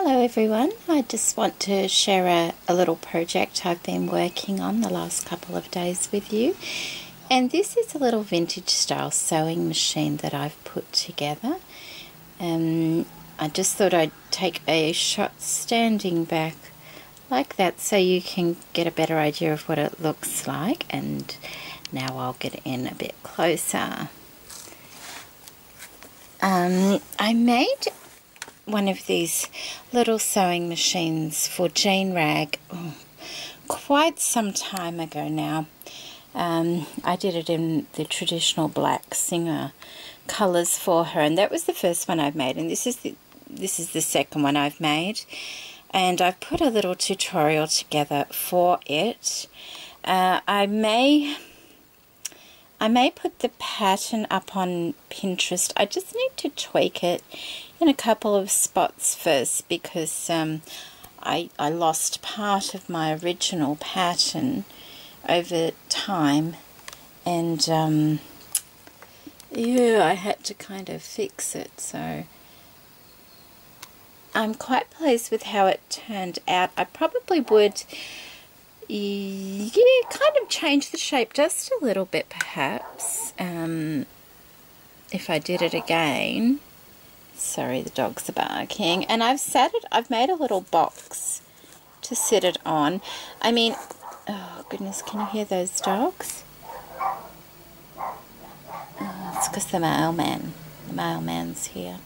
Hello everyone, I just want to share a little project I've been working on the last couple of days with you, and this is a little vintage style sewing machine that I've put together. I just thought I'd take a shot standing back like that so you can get a better idea of what it looks like, and now I'll get in a bit closer. I made one of these little sewing machines for Jean Rag quite some time ago now. I did it in the traditional black Singer colours for her, and that was the first one I've made, and this is the second one I've made, and I've put a little tutorial together for it. I may put the pattern up on Pinterest. I just need to tweak it in a couple of spots first, because I lost part of my original pattern over time, and yeah, I had to kind of fix it, so I'm quite pleased with how it turned out. I probably would kind of change the shape just a little bit perhaps if I did it again. Sorry, the dogs are barking. And I've made a little box to sit it on. I mean, oh goodness, can you hear those dogs? Oh, it's because the mailman's here.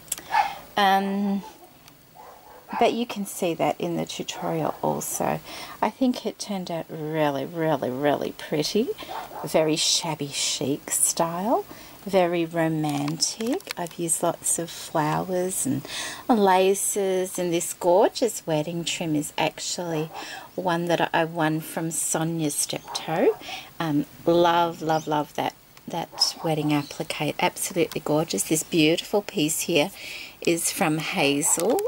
But you can see that in the tutorial also. I think it turned out really, really, really pretty. Very shabby chic style. Very romantic. I've used lots of flowers and laces, and this gorgeous wedding trim is actually one that I won from Sonia Steptoe. Love, love, love that wedding applique. Absolutely gorgeous. This beautiful piece here is from Hazel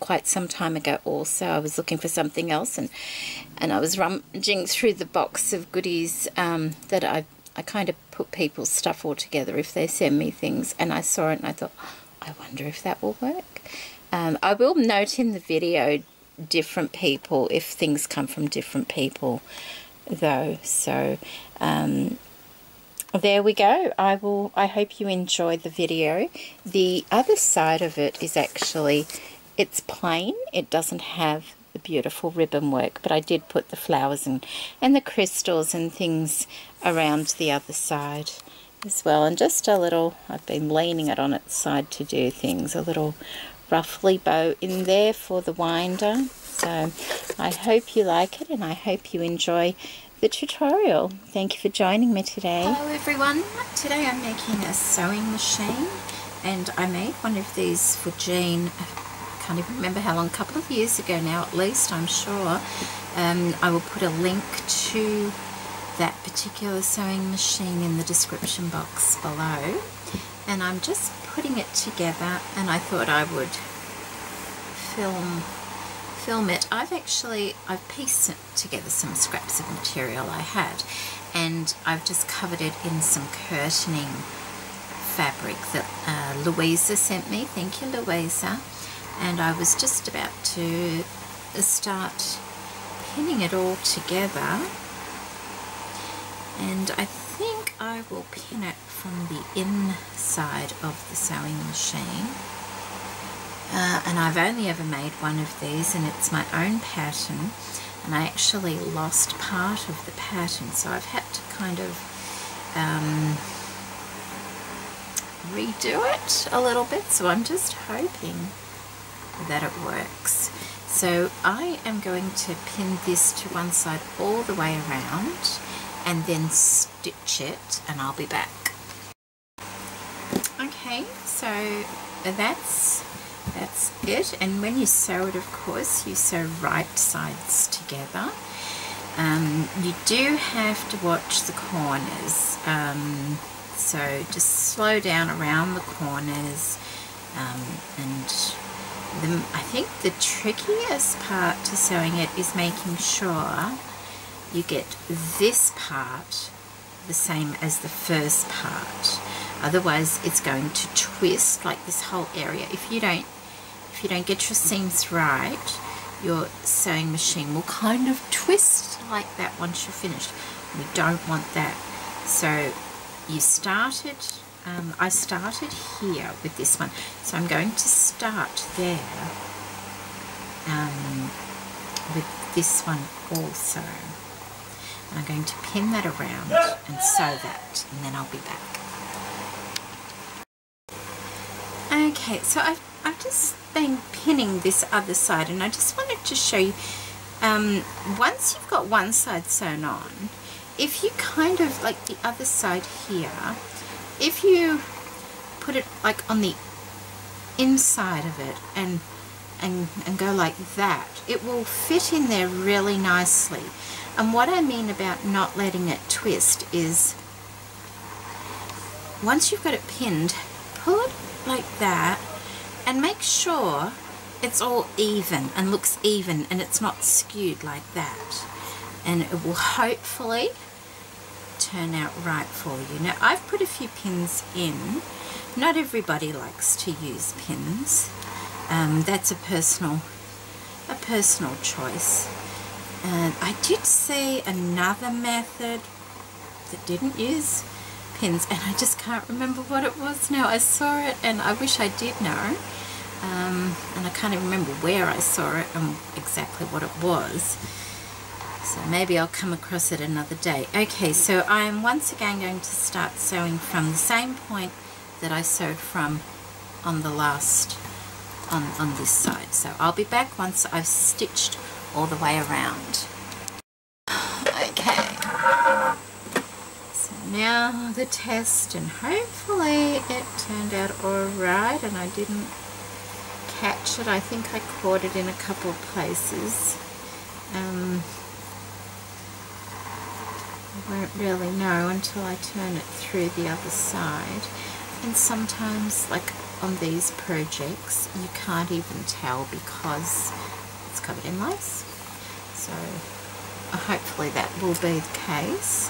quite some time ago also. I was looking for something else, and I was rummaging through the box of goodies that I kind of put people's stuff all together if they send me things, and I saw it and I thought, oh, I wonder if that will work. I will note in the video different people, if things come from different people though, so there we go. I hope you enjoy the video. The other side of it is actually, it's plain. It doesn't have the beautiful ribbon work, but I did put the flowers and the crystals and things around the other side as well. And just a little, I've been leaning it on its side to do things, a little ruffly bow in there for the winder. So I hope you like it, and I hope you enjoy the tutorial. Thank you for joining me today. Hello everyone, today I'm making a sewing machine, and I made one of these for Jean, I can't even remember how long, a couple of years ago now at least, I'm sure. I will put a link to that particular sewing machine in the description box below, and I'm just putting it together, and I thought I would film it. I've pieced together some scraps of material I had, and I've just covered it in some curtaining fabric that Louisa sent me. Thank you, Louisa. And I was just about to start pinning it all together, and I think I will pin it from the inside of the sewing machine. And I've only ever made one of these, and it's my own pattern, and I actually lost part of the pattern, so I've had to kind of redo it a little bit, so I'm just hoping that it works. So I am going to pin this to one side all the way around and then stitch it, and I'll be back. Okay, so that's it. And when you sew it, of course, you sew right sides together. You do have to watch the corners, so just slow down around the corners, and I think the trickiest part to sewing it is making sure you get this part the same as the first part, otherwise it's going to twist, like this whole area. If you don't if you don't get your seams right, your sewing machine will kind of twist like that once you're finished. We don't want that. So you started, I started here with this one, so I'm going to start there with this one also. And I'm going to pin that around and sew that, and then I'll be back. Okay, so I've just been pinning this other side, and I just wanted to show you, once you've got one side sewn on, if you kind of, like the other side here, if you put it like on the inside of it and go like that, it will fit in there really nicely. And what I mean about not letting it twist is, once you've got it pinned, pull it like that and make sure it's all even and looks even and it's not skewed like that, and it will hopefully turn out right for you. Now I've put a few pins in. Not everybody likes to use pins. That's a personal choice. And I did see another method that didn't use pins, and I just can't remember what it was now. I saw it and I wish I did know, and I can't even remember where I saw it and exactly what it was, so maybe I'll come across it another day. Okay, so I'm once again going to start sewing from the same point that I sewed from on the last, on this side. So I'll be back once I've stitched all the way around. Okay, so now the test, and hopefully it turned out all right and I didn't catch it. I think I caught it in a couple of places. I won't really know until I turn it through the other side, and sometimes, like on these projects, you can't even tell because it's covered in lace. So hopefully that will be the case.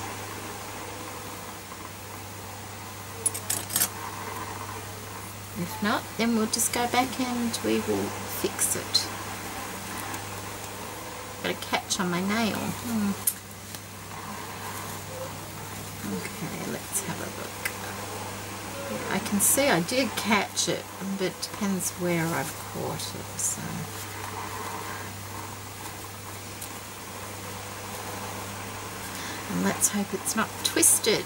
If not, then we'll just go back and we will fix it. Got a catch on my nail. Okay, let's have a look. Yeah, I can see I did catch it, but it depends where I've caught it. So. And let's hope it's not twisted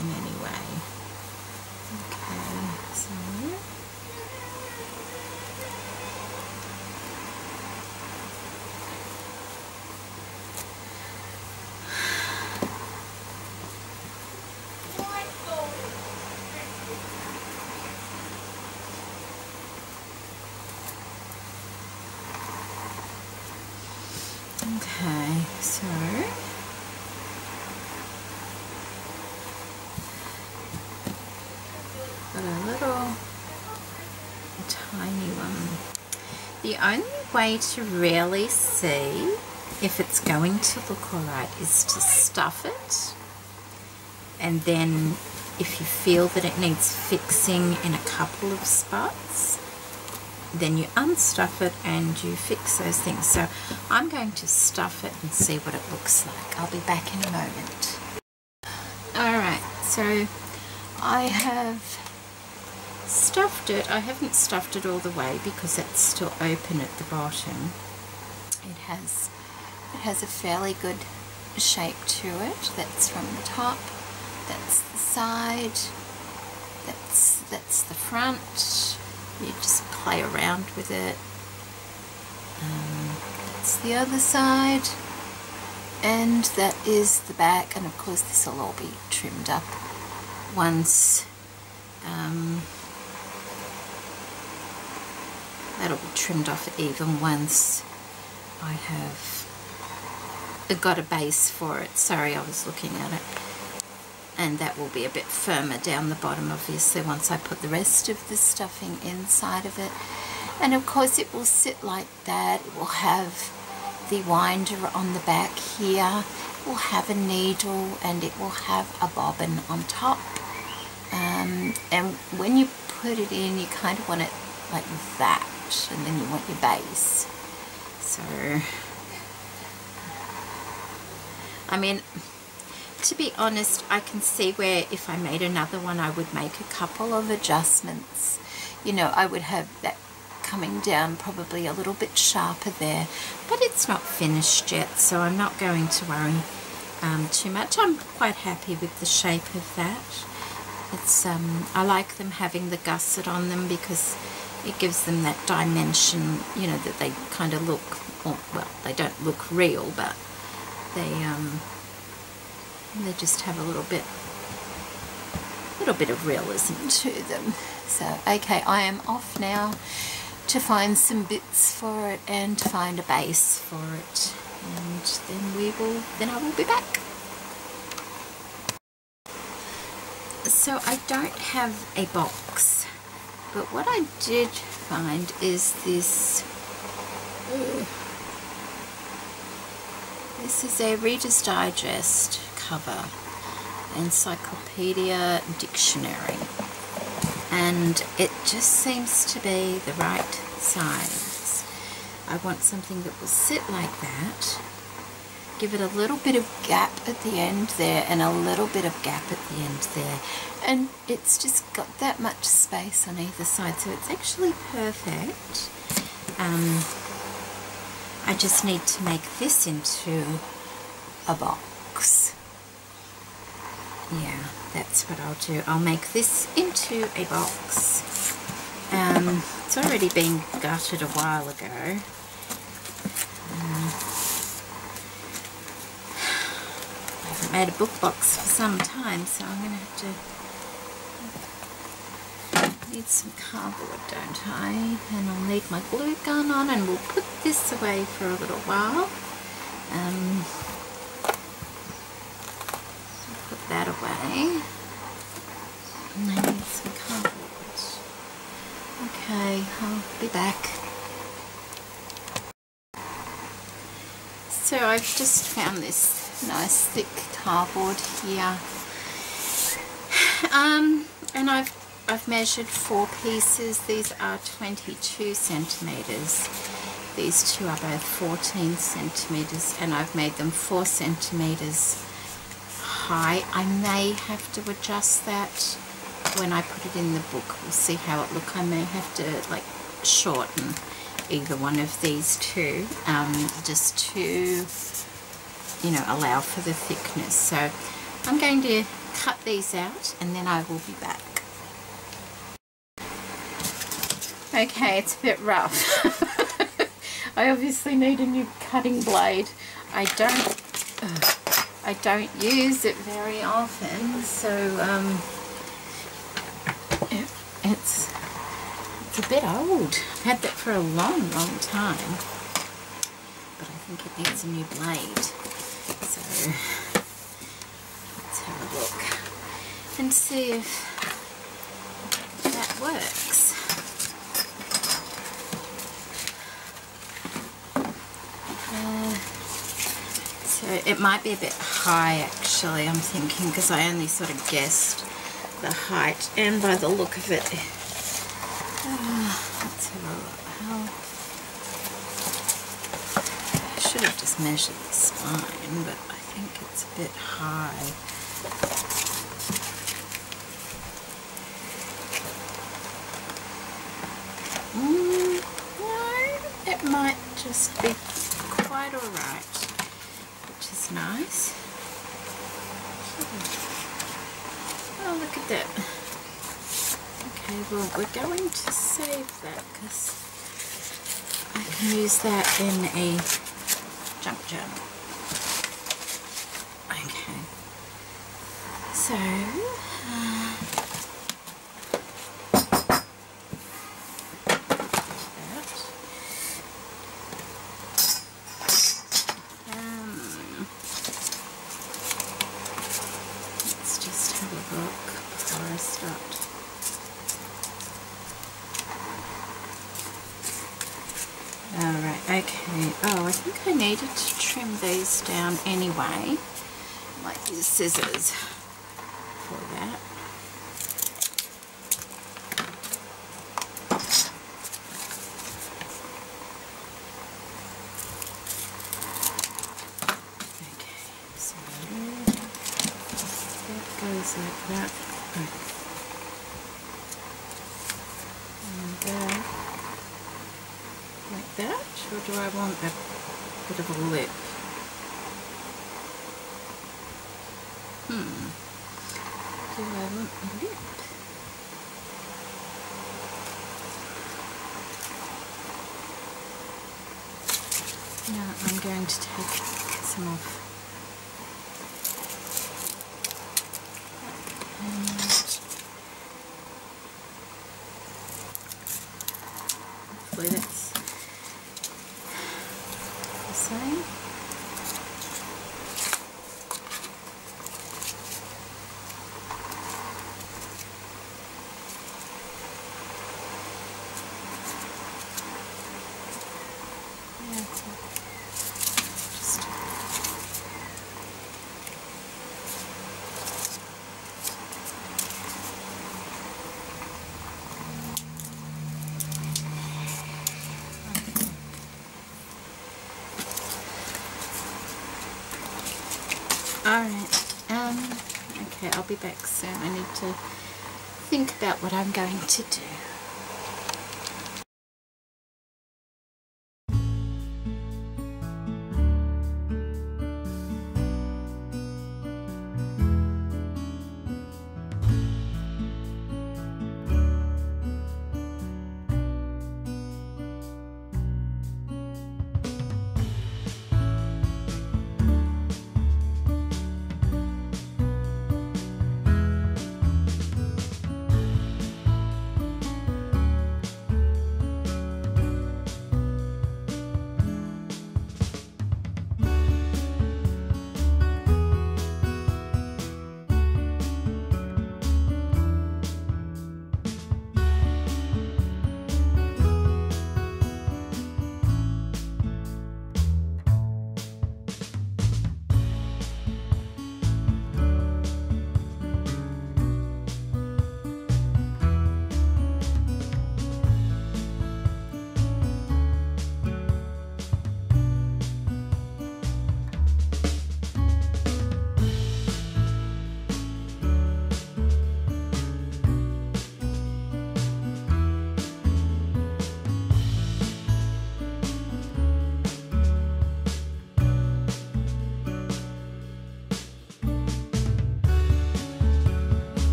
in any way. Okay, so okay, so the only way to really see if it's going to look alright is to stuff it, and then if you feel that it needs fixing in a couple of spots, then you unstuff it and you fix those things. So I'm going to stuff it and see what it looks like. I'll be back in a moment. Alright, so I have stuffed it. I haven't stuffed it all the way because it's still open at the bottom. It has a fairly good shape to it. That's from the top, that's the side, that's the front. You just play around with it. That's the other side, and that is the back, and of course this will all be trimmed up once. That'll be trimmed off even once I have got a base for it. Sorry, I was looking at it. And that will be a bit firmer down the bottom, obviously, once I put the rest of the stuffing inside of it. And of course it will sit like that. It will have the winder on the back here. It will have a needle, and it will have a bobbin on top. And when you put it in, you kind of want it like that. brush, and then you want your base. So, I mean, to be honest, I can see where if I made another one, I would make a couple of adjustments. You know, I would have that coming down probably a little bit sharper there, but it's not finished yet, so I'm not going to worry too much. I'm quite happy with the shape of that. It's I like them having the gusset on them because it gives them that dimension, you know, that they kind of look, well, they don't look real, but they just have a little bit of realism to them. So, okay, I am off now to find some bits for it and find a base for it, and then I will be back. So I don't have a box, but what I did find is this. This is a Reader's Digest cover, encyclopedia, dictionary, and it just seems to be the right size. I want something that will sit like that, give it a little bit of gap at the end there and a little bit of gap at the end there, and it's just got that much space on either side, so it's actually perfect. I just need to make this into a box. Yeah, that's what I'll do. I'll make this into a box. It's already been gutted a while ago. I haven't made a book box for some time, so I'm going to have to need some cardboard, don't I? And I'll need my glue gun on, and we'll put this away for a little while. Put that away. And I need some cardboard. Okay, I'll be back. So I've just found this nice thick cardboard here, and I've measured 4 pieces. These are 22 centimeters. These two are both 14 centimeters, and I've made them 4 centimeters high. I may have to adjust that when I put it in the book. We'll see how it looks. I may have to like shorten either one of these two, just to, you know, allow for the thickness. So I'm going to cut these out and then I will be back. Okay, it's a bit rough. I obviously need a new cutting blade. I don't use it very often, so it's a bit old. I've had that for a long, long time, but I think it needs a new blade. So let's have a look and see if that works. So it might be a bit high, actually, I'm thinking, because I only sort of guessed the height, and by the look of it, let's have a look. I should have just measured the spine, but I think it's a bit high. No, it might just be quite alright, which is nice. Oh, look at that. Okay, well, we're going to save that because I can use that in a junk journal. Okay. So, let's just have a look before I start. Okay, oh, I think I needed to trim these down anyway. I might use scissors for that. just like that. And then, like that, or do I want a bit of a lip? Do I want a lip? Now I'm going to take some off. That's the same. Yeah, just alright, okay, I'll be back soon. I need to think about what I'm going to do.